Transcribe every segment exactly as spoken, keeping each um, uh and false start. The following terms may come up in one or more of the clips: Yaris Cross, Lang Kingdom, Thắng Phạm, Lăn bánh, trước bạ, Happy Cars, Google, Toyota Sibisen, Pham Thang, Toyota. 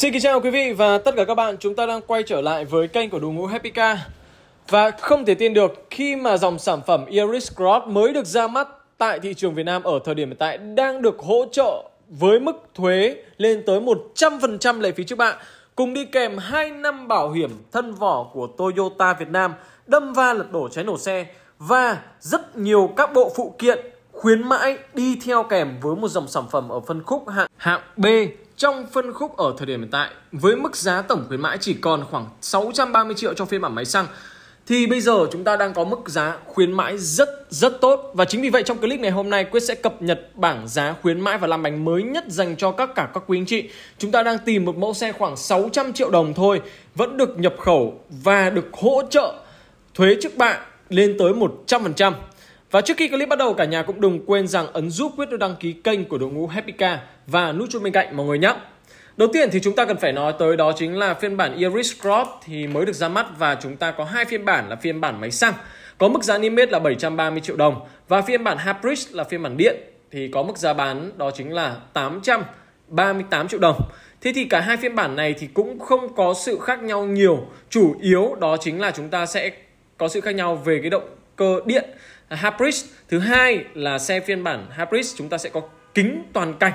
Xin kính chào quý vị và tất cả các bạn, chúng ta đang quay trở lại với kênh của đội ngũ Happy Cars. Và không thể tin được khi mà dòng sản phẩm Yaris Cross mới được ra mắt tại thị trường Việt Nam ở thời điểm hiện tại đang được hỗ trợ với mức thuế lên tới một trăm phần trăm lệ phí trước bạ, cùng đi kèm hai năm bảo hiểm thân vỏ của Toyota Việt Nam, đâm va lật đổ cháy nổ xe và rất nhiều các bộ phụ kiện khuyến mãi đi theo kèm với một dòng sản phẩm ở phân khúc hạng, hạng B. Trong phân khúc ở thời điểm hiện tại, với mức giá tổng khuyến mãi chỉ còn khoảng sáu trăm ba mươi triệu cho phiên bản máy xăng, thì bây giờ chúng ta đang có mức giá khuyến mãi rất rất tốt. Và chính vì vậy trong clip này hôm nay Quyết sẽ cập nhật bảng giá khuyến mãi và làm bánh mới nhất dành cho các cả các quý anh chị. Chúng ta đang tìm một mẫu xe khoảng sáu trăm triệu đồng thôi, vẫn được nhập khẩu và được hỗ trợ thuế trước bạ lên tới một trăm phần trăm. Và trước khi clip bắt đầu, cả nhà cũng đừng quên rằng ấn giúp Quyết đăng ký kênh của đội ngũ Happy Cars và nút chuông bên cạnh mọi người nhé. Đầu tiên thì chúng ta cần phải nói tới đó chính là phiên bản Yaris Cross thì mới được ra mắt và chúng ta có hai phiên bản là phiên bản máy xăng có mức giá niêm yết là bảy trăm ba mươi triệu đồng và phiên bản Hybrid là phiên bản điện thì có mức giá bán đó chính là tám trăm ba mươi tám triệu đồng. Thế thì cả hai phiên bản này thì cũng không có sự khác nhau nhiều, chủ yếu đó chính là chúng ta sẽ có sự khác nhau về cái động cơ điện Hybrid. Thứ hai là xe phiên bản Hybrid chúng ta sẽ có kính toàn cảnh.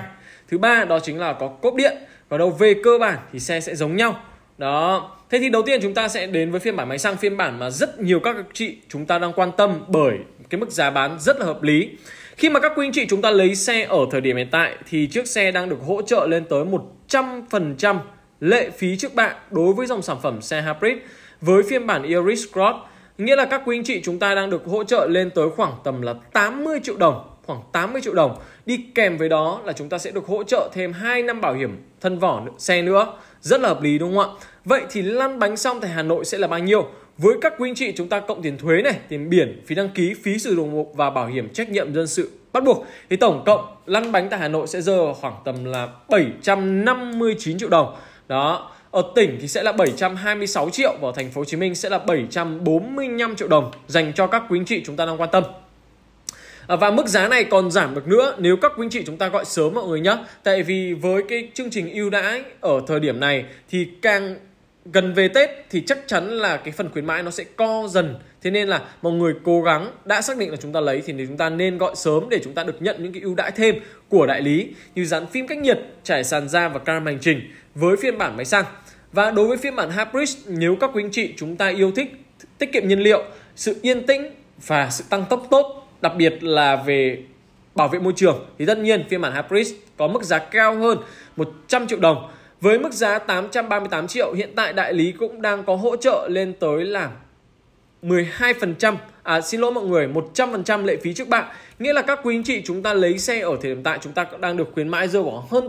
Thứ ba đó chính là có cốp điện. Và đâu về cơ bản thì xe sẽ giống nhau. Đó. Thế thì đầu tiên chúng ta sẽ đến với phiên bản máy xăng, phiên bản mà rất nhiều các chị chúng ta đang quan tâm bởi cái mức giá bán rất là hợp lý. Khi mà các quý anh chị chúng ta lấy xe ở thời điểm hiện tại thì chiếc xe đang được hỗ trợ lên tới một trăm phần trăm lệ phí trước bạ đối với dòng sản phẩm xe Hybrid với phiên bản Yaris Cross. Nghĩa là các quý anh chị chúng ta đang được hỗ trợ lên tới khoảng tầm là tám mươi triệu đồng, khoảng tám mươi triệu đồng. Đi kèm với đó là chúng ta sẽ được hỗ trợ thêm hai năm bảo hiểm thân vỏ xe nữa. Rất là hợp lý đúng không ạ? Vậy thì lăn bánh xong tại Hà Nội sẽ là bao nhiêu? Với các quý anh chị chúng ta cộng tiền thuế này, tiền biển, phí đăng ký, phí sử dụng mục và bảo hiểm trách nhiệm dân sự bắt buộc thì tổng cộng lăn bánh tại Hà Nội sẽ rơi vào khoảng tầm là bảy trăm năm mươi chín triệu đồng. Đó. Ở tỉnh thì sẽ là bảy trăm hai mươi sáu triệu và ở thành phố Hồ Chí Minh sẽ là bảy trăm bốn mươi lăm triệu đồng dành cho các quý anh chị chúng ta đang quan tâm. À, và mức giá này còn giảm được nữa nếu các quý anh chị chúng ta gọi sớm mọi người nhé. Tại vì với cái chương trình ưu đãi ở thời điểm này thì càng gần về Tết thì chắc chắn là cái phần khuyến mãi nó sẽ co dần. Thế nên là mọi người cố gắng đã xác định là chúng ta lấy thì chúng ta nên gọi sớm để chúng ta được nhận những cái ưu đãi thêm của đại lý như dán phim cách nhiệt, trải sàn da và camera hành trình với phiên bản máy xăng. Và đối với phiên bản Hybrid, nếu các quý anh chị chúng ta yêu thích tiết kiệm nhiên liệu, sự yên tĩnh và sự tăng tốc tốt, đặc biệt là về bảo vệ môi trường thì tất nhiên phiên bản Hybrid có mức giá cao hơn một trăm triệu đồng. Với mức giá tám trăm ba mươi tám triệu, hiện tại đại lý cũng đang có hỗ trợ lên tới là mười hai phần trăm, à xin lỗi mọi người, một trăm phần trăm lệ phí trước bạ. Nghĩa là các quý anh chị chúng ta lấy xe ở thời điểm tại chúng ta cũng đang được khuyến mãi rơi khoảng hơn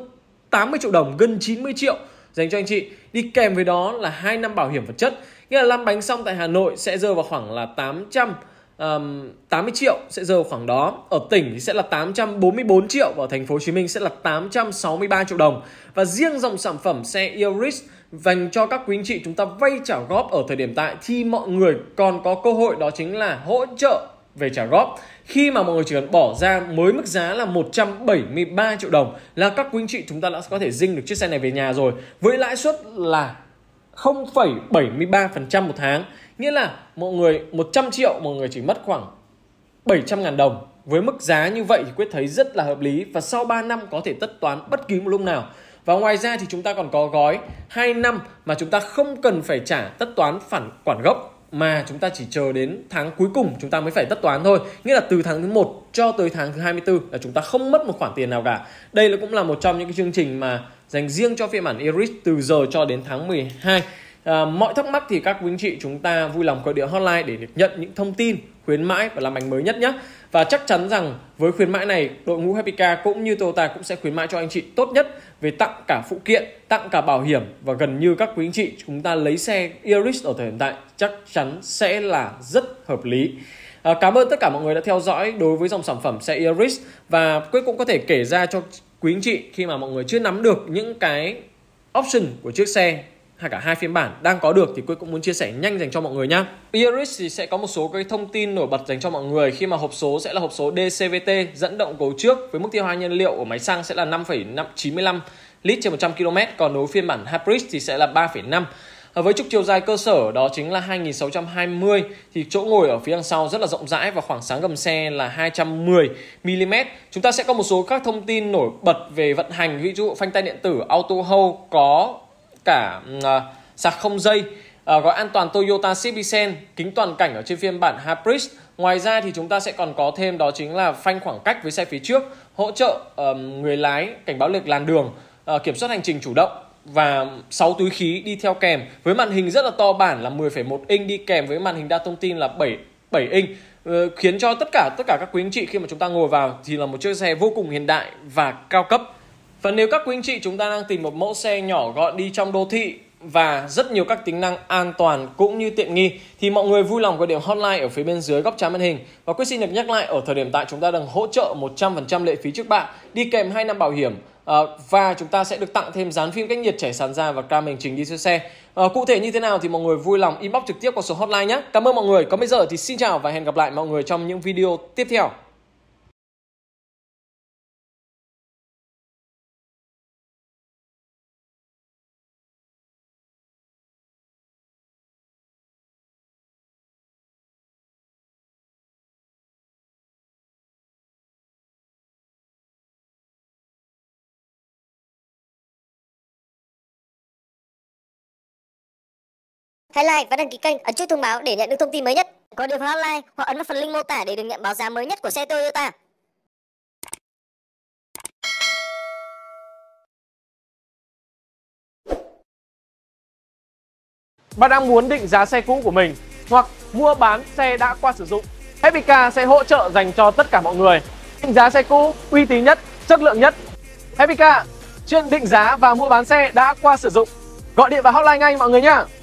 tám mươi triệu đồng, gần chín mươi triệu dành cho anh chị. Đi kèm với đó là hai năm bảo hiểm vật chất. Nghĩa là lăn bánh xong tại Hà Nội sẽ rơi vào khoảng là tám trăm tám mươi triệu, sẽ rơi khoảng đó. Ở tỉnh thì sẽ là tám trăm bốn mươi bốn triệu và ở thành phố Hồ Chí Minh sẽ là tám trăm sáu mươi ba triệu đồng. Và riêng dòng sản phẩm xe Yaris dành cho các quý anh chị chúng ta vay trả góp ở thời điểm tại thì mọi người còn có cơ hội đó chính là hỗ trợ về trả góp khi mà mọi người chỉ cần bỏ ra mới mức giá là một trăm bảy mươi ba triệu đồng là các quý anh chị chúng ta đã có thể dinh được chiếc xe này về nhà rồi, với lãi suất là không phẩy bảy mươi ba phần trăm một tháng. Nghĩa là mọi người một trăm triệu mọi người chỉ mất khoảng bảy trăm ngàn đồng. Với mức giá như vậy thì Quyết thấy rất là hợp lý và sau ba năm có thể tất toán bất kỳ một lúc nào. Và ngoài ra thì chúng ta còn có gói hai năm mà chúng ta không cần phải trả tất toán phản khoản gốc, mà chúng ta chỉ chờ đến tháng cuối cùng chúng ta mới phải tất toán thôi. Nghĩa là từ tháng thứ một cho tới tháng thứ hai mươi tư là chúng ta không mất một khoản tiền nào cả. Đây là cũng là một trong những cái chương trình mà dành riêng cho phiên bản Yaris từ giờ cho đến tháng mười hai. à, Mọi thắc mắc thì các quý anh chị chúng ta vui lòng gọi điện hotline để được nhận những thông tin khuyến mãi và làm bánh mới nhất nhé. Và chắc chắn rằng với khuyến mãi này, đội ngũ Happy Cars cũng như Toyota cũng sẽ khuyến mãi cho anh chị tốt nhất về tặng cả phụ kiện, tặng cả bảo hiểm. Và gần như các quý anh chị chúng ta lấy xe Yaris ở thời hiện tại chắc chắn sẽ là rất hợp lý. à, Cảm ơn tất cả mọi người đã theo dõi đối với dòng sản phẩm xe Yaris. Và Quyết cũng có thể kể ra cho quý anh chị khi mà mọi người chưa nắm được những cái option của chiếc xe hay cả hai phiên bản đang có được thì Quyết cũng muốn chia sẻ nhanh dành cho mọi người nhá. Yaris thì sẽ có một số cái thông tin nổi bật dành cho mọi người khi mà hộp số sẽ là hộp số đê xê vê tê dẫn động cấu trước với mức tiêu hao nhiên liệu của máy xăng sẽ là năm phẩy chín mươi lăm lít trên một trăm ki lô mét. Còn đối với phiên bản Hybrid thì sẽ là ba phẩy năm. Với trục chiều dài cơ sở đó chính là hai nghìn sáu trăm hai mươi thì chỗ ngồi ở phía đằng sau rất là rộng rãi và khoảng sáng gầm xe là hai trăm mười mi li mét. Chúng ta sẽ có một số các thông tin nổi bật về vận hành, ví dụ phanh tay điện tử, auto hold, có cả uh, sạc không dây, uh, gói an toàn Toyota Sibisen, kính toàn cảnh ở trên phiên bản Hybrid. Ngoài ra thì chúng ta sẽ còn có thêm đó chính là phanh khoảng cách với xe phía trước, hỗ trợ uh, người lái, cảnh báo lệch làn đường, uh, kiểm soát hành trình chủ động và sáu túi khí đi theo kèm với màn hình rất là to bản là mười phẩy một inch đi kèm với màn hình đa thông tin là bảy bảy inch, ừ, khiến cho tất cả tất cả các quý anh chị khi mà chúng ta ngồi vào thì là một chiếc xe vô cùng hiện đại và cao cấp. Và nếu các quý anh chị chúng ta đang tìm một mẫu xe nhỏ gọn đi trong đô thị và rất nhiều các tính năng an toàn cũng như tiện nghi thì mọi người vui lòng gọi điện hotline ở phía bên dưới góc trái màn hình. Và Quyết xin được nhắc lại, ở thời điểm tại chúng ta đang hỗ trợ một trăm phần trăm lệ phí trước bạ, đi kèm hai năm bảo hiểm, và chúng ta sẽ được tặng thêm dán phim cách nhiệt, chảy sàn da và cam hành trình đi siêu xe. Cụ thể như thế nào thì mọi người vui lòng inbox trực tiếp qua số hotline nhé. Cảm ơn mọi người. Còn bây giờ thì xin chào và hẹn gặp lại mọi người trong những video tiếp theo. Hãy like và đăng ký kênh, ấn chuông thông báo để nhận được thông tin mới nhất. Có điều hotline hoặc ấn vào phần link mô tả để được nhận báo giá mới nhất của xe Toyota. Bạn đang muốn định giá xe cũ của mình hoặc mua bán xe đã qua sử dụng, Happy Cars sẽ hỗ trợ dành cho tất cả mọi người. Định giá xe cũ uy tín nhất, chất lượng nhất. Happy Cars chuyên định giá và mua bán xe đã qua sử dụng. Gọi điện vào hotline ngay mọi người nhé.